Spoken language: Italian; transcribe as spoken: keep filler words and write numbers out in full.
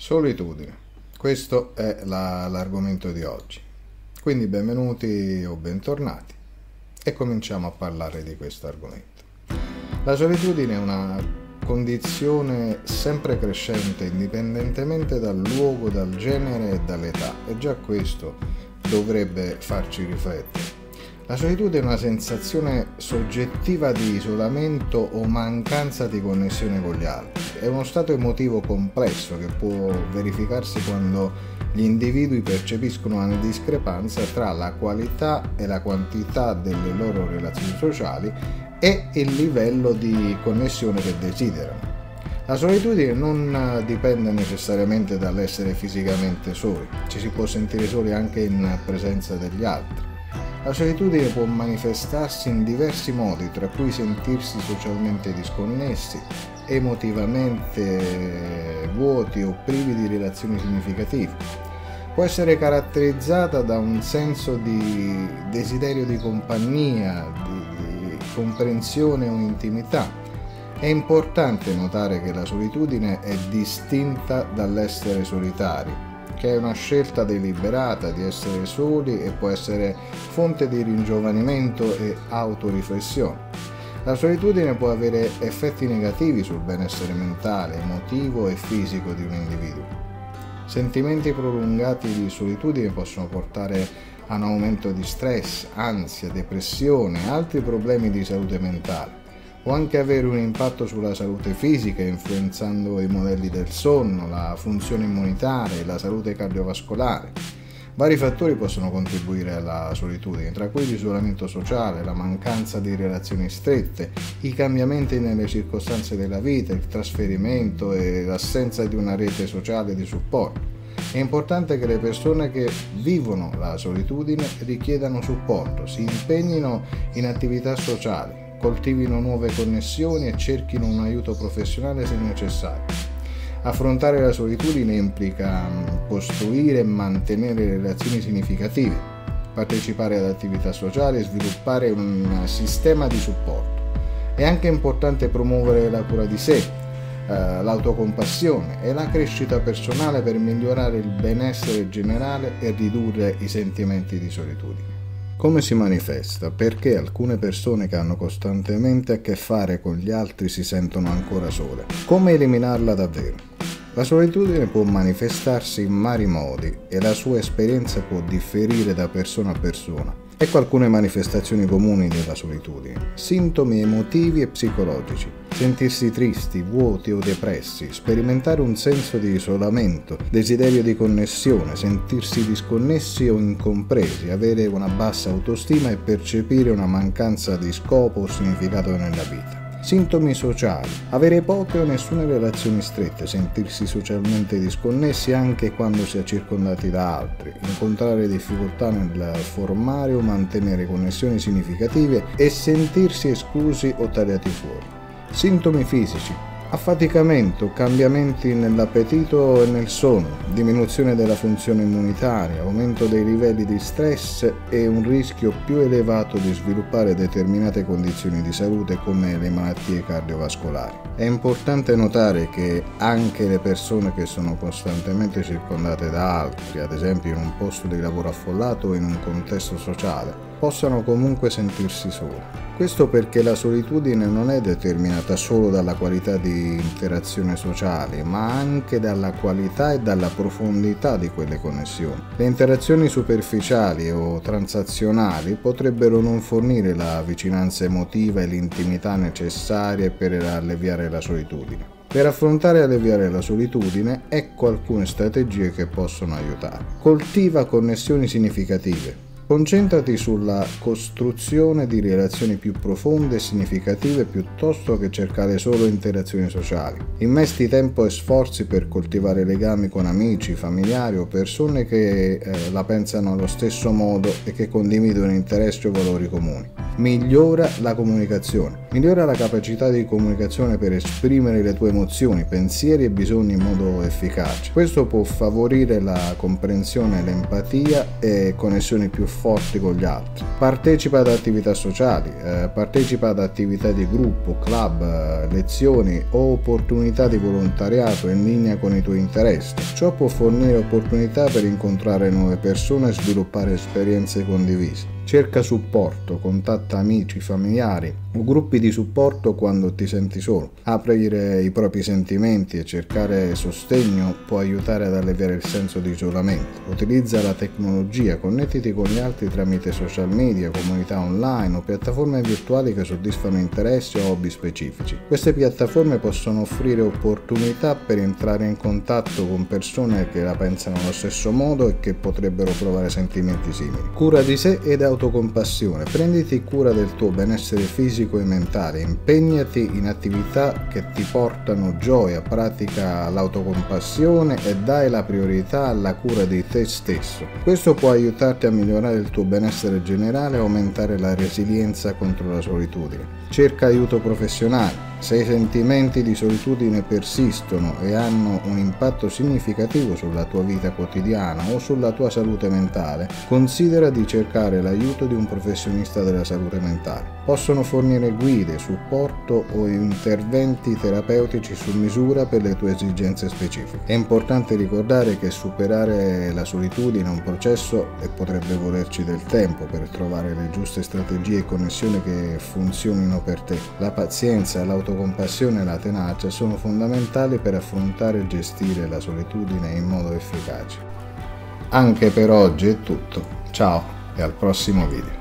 Solitudine. Questo è la, l'argomento di oggi. Quindi benvenuti o bentornati e cominciamo a parlare di questo argomento. La solitudine è una condizione sempre crescente indipendentemente dal luogo, dal genere e dall'età, e già questo dovrebbe farci riflettere. La solitudine è una sensazione soggettiva di isolamento o mancanza di connessione con gli altri. È uno stato emotivo complesso che può verificarsi quando gli individui percepiscono una discrepanza tra la qualità e la quantità delle loro relazioni sociali e il livello di connessione che desiderano. La solitudine non dipende necessariamente dall'essere fisicamente soli, ci si può sentire soli anche in presenza degli altri. La solitudine può manifestarsi in diversi modi, tra cui sentirsi socialmente disconnessi, emotivamente vuoti o privi di relazioni significative. Può essere caratterizzata da un senso di desiderio di compagnia, di, di comprensione o intimità. È importante notare che la solitudine è distinta dall'essere solitari, che è una scelta deliberata di essere soli e può essere fonte di ringiovanimento e autoriflessione. La solitudine può avere effetti negativi sul benessere mentale, emotivo e fisico di un individuo. Sentimenti prolungati di solitudine possono portare a un aumento di stress, ansia, depressione e altri problemi di salute mentale. Può anche avere un impatto sulla salute fisica, influenzando i modelli del sonno, la funzione immunitaria e la salute cardiovascolare. Vari fattori possono contribuire alla solitudine, tra cui l'isolamento sociale, la mancanza di relazioni strette, i cambiamenti nelle circostanze della vita, il trasferimento e l'assenza di una rete sociale di supporto. È importante che le persone che vivono la solitudine richiedano supporto, si impegnino in attività sociali, coltivino nuove connessioni e cerchino un aiuto professionale se necessario. Affrontare la solitudine implica costruire e mantenere relazioni significative, partecipare ad attività sociali e sviluppare un sistema di supporto. È anche importante promuovere la cura di sé, l'autocompassione e la crescita personale per migliorare il benessere generale e ridurre i sentimenti di solitudine. Come si manifesta? Perché alcune persone che hanno costantemente a che fare con gli altri si sentono ancora sole? Come eliminarla davvero? La solitudine può manifestarsi in vari modi e la sua esperienza può differire da persona a persona. Ecco alcune manifestazioni comuni della solitudine. Sintomi emotivi e psicologici. Sentirsi tristi, vuoti o depressi, sperimentare un senso di isolamento, desiderio di connessione, sentirsi disconnessi o incompresi, avere una bassa autostima e percepire una mancanza di scopo o significato nella vita. Sintomi sociali. Avere poche o nessuna relazioni strette, sentirsi socialmente disconnessi anche quando si è circondati da altri, incontrare difficoltà nel formare o mantenere connessioni significative e sentirsi esclusi o tagliati fuori. Sintomi fisici, affaticamento, cambiamenti nell'appetito e nel sonno, diminuzione della funzione immunitaria, aumento dei livelli di stress e un rischio più elevato di sviluppare determinate condizioni di salute come le malattie cardiovascolari. È importante notare che anche le persone che sono costantemente circondate da altri, ad esempio in un posto di lavoro affollato o in un contesto sociale, possano comunque sentirsi sole. Questo perché la solitudine non è determinata solo dalla qualità di interazione sociale, ma anche dalla qualità e dalla profondità di quelle connessioni. Le interazioni superficiali o transazionali potrebbero non fornire la vicinanza emotiva e l'intimità necessarie per alleviare la solitudine. Per affrontare e alleviare la solitudine, ecco alcune strategie che possono aiutare. Coltiva connessioni significative. Concentrati sulla costruzione di relazioni più profonde e significative piuttosto che cercare solo interazioni sociali. Investi tempo e sforzi per coltivare legami con amici, familiari o persone che eh, la pensano allo stesso modo e che condividono interessi o valori comuni. migliora la comunicazione, migliora la capacità di comunicazione per esprimere le tue emozioni, pensieri e bisogni in modo efficace. Questo può favorire la comprensione, l'empatia e connessioni più forti con gli altri. Partecipa ad attività sociali, eh, partecipa ad attività di gruppo, club, lezioni o opportunità di volontariato in linea con i tuoi interessi. Ciò può fornire opportunità per incontrare nuove persone e sviluppare esperienze condivise. Cerca supporto, contatta amici, familiari o gruppi di supporto quando ti senti solo. Aprire i propri sentimenti e cercare sostegno può aiutare ad alleviare il senso di isolamento. Utilizza la tecnologia, connettiti con gli altri tramite social media, comunità online o piattaforme virtuali che soddisfano interessi o hobby specifici. Queste piattaforme possono offrire opportunità per entrare in contatto con persone che la pensano allo stesso modo e che potrebbero provare sentimenti simili. Cura di sé ed autocompassione. Prenditi cura del tuo benessere fisico e mentale, impegnati in attività che ti portano gioia, pratica l'autocompassione e dai la priorità alla cura di te stesso. Questo può aiutarti a migliorare il tuo benessere generale e aumentare la resilienza contro la solitudine. Cerca aiuto professionale. Se i sentimenti di solitudine persistono e hanno un impatto significativo sulla tua vita quotidiana o sulla tua salute mentale, considera di cercare l'aiuto di un professionista della salute mentale. Possono fornire guide, supporto o interventi terapeutici su misura per le tue esigenze specifiche. È importante ricordare che superare la solitudine è un processo e potrebbe volerci del tempo per trovare le giuste strategie e connessioni che funzionino per te. La pazienza, l'autonomia, l'autocompassione e la tenacia sono fondamentali per affrontare e gestire la solitudine in modo efficace. Anche per oggi è tutto, ciao e al prossimo video.